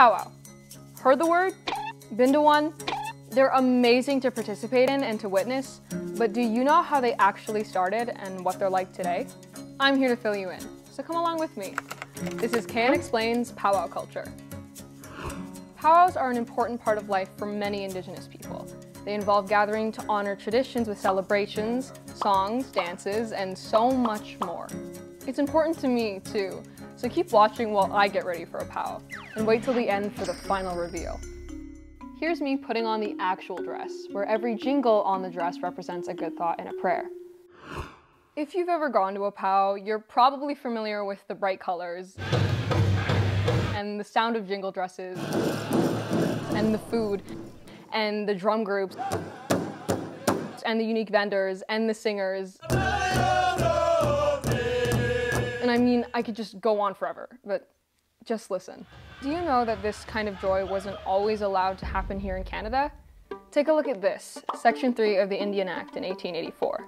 powwow. Heard the word? Been to one? They're amazing to participate in and to witness, but do you know how they actually started and what they're like today? I'm here to fill you in, so come along with me. This is KN Explains Powwow Culture. Powwows are an important part of life for many Indigenous people. They involve gathering to honor traditions with celebrations, songs, dances, and so much more. It's important to me, too, so keep watching while I get ready for a powwow, and wait till the end for the final reveal. Here's me putting on the actual dress, where every jingle on the dress represents a good thought and a prayer. If you've ever gone to a powwow, you're probably familiar with the bright colors, and the sound of jingle dresses, and the food, and the drum groups, and the unique vendors, and the singers. And I mean, I could just go on forever, but just listen. Do you know that this kind of joy wasn't always allowed to happen here in Canada? Take a look at this, Section 3 of the Indian Act in 1884.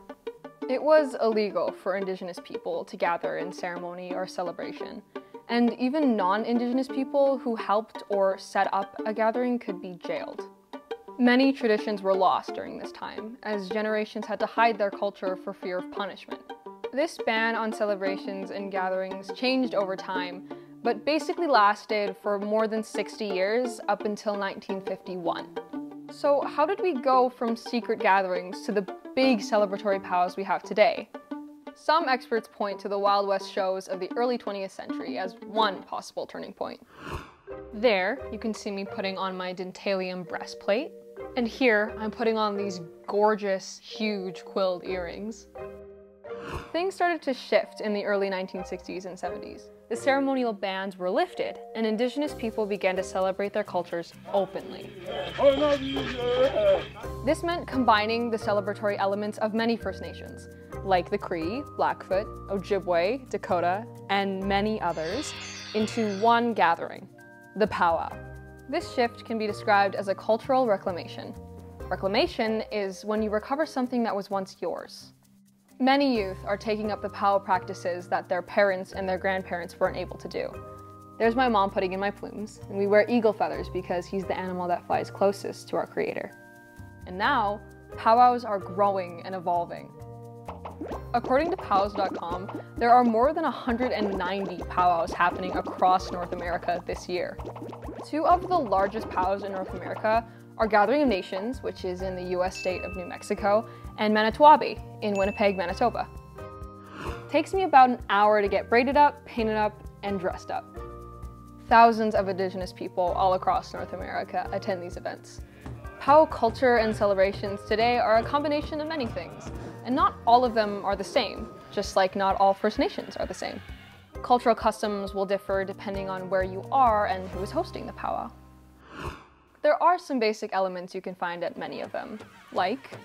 It was illegal for Indigenous people to gather in ceremony or celebration, and even non-Indigenous people who helped or set up a gathering could be jailed. Many traditions were lost during this time, as generations had to hide their culture for fear of punishment. This ban on celebrations and gatherings changed over time, but basically lasted for more than 60 years, up until 1951. So how did we go from secret gatherings to the big celebratory powwows we have today? Some experts point to the Wild West shows of the early 20th century as one possible turning point. There, you can see me putting on my dentalium breastplate, and here I'm putting on these gorgeous, huge quilled earrings. Things started to shift in the early 1960s and 70s. The ceremonial bans were lifted, and Indigenous people began to celebrate their cultures openly. This meant combining the celebratory elements of many First Nations, like the Cree, Blackfoot, Ojibwe, Dakota, and many others, into one gathering, the powwow. This shift can be described as a cultural reclamation. Reclamation is when you recover something that was once yours. Many youth are taking up the powwow practices that their parents and their grandparents weren't able to do. There's my mom putting in my plumes, and we wear eagle feathers because he's the animal that flies closest to our creator. And now, powwows are growing and evolving. According to Powwows.com, there are more than 190 powwows happening across North America this year. Two of the largest powwows in North America are Gathering of Nations, which is in the U.S. state of New Mexico, and Manito Ahbee in Winnipeg, Manitoba. Takes me about an hour to get braided up, painted up, and dressed up. Thousands of Indigenous people all across North America attend these events. Powwow culture and celebrations today are a combination of many things, and not all of them are the same, just like not all First Nations are the same. Cultural customs will differ depending on where you are and who is hosting the powwow. There are some basic elements you can find at many of them, like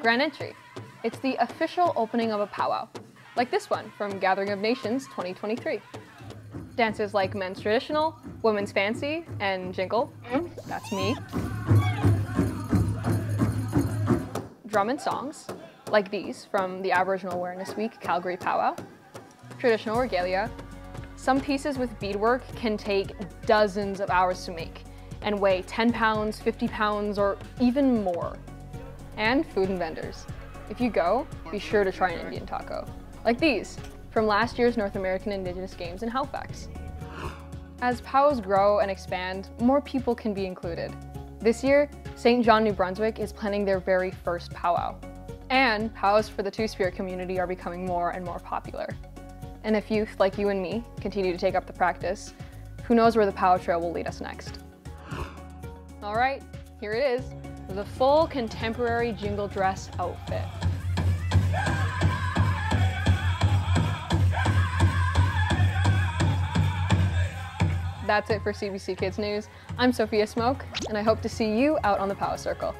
Grand Entry. It's the official opening of a powwow, like this one from Gathering of Nations 2023. Dances like Men's Traditional, Women's Fancy, and Jingle, that's me. Drum and songs, like these from the Aboriginal Awareness Week Calgary powwow. Traditional regalia. Some pieces with beadwork can take dozens of hours to make, and weigh 10 pounds, 50 pounds, or even more. And food and vendors. If you go, be sure to try an Indian taco. Like these, from last year's North American Indigenous Games in Halifax. As powwows grow and expand, more people can be included. This year, St. John, New Brunswick is planning their very first powwow. And powwows for the Two-Spirit community are becoming more and more popular. And if youth like you and me continue to take up the practice, who knows where the powwow trail will lead us next. All right, here it is, the full contemporary jingle dress outfit. That's it for CBC Kids News. I'm Sophia Smoke, and I hope to see you out on the powwow circle.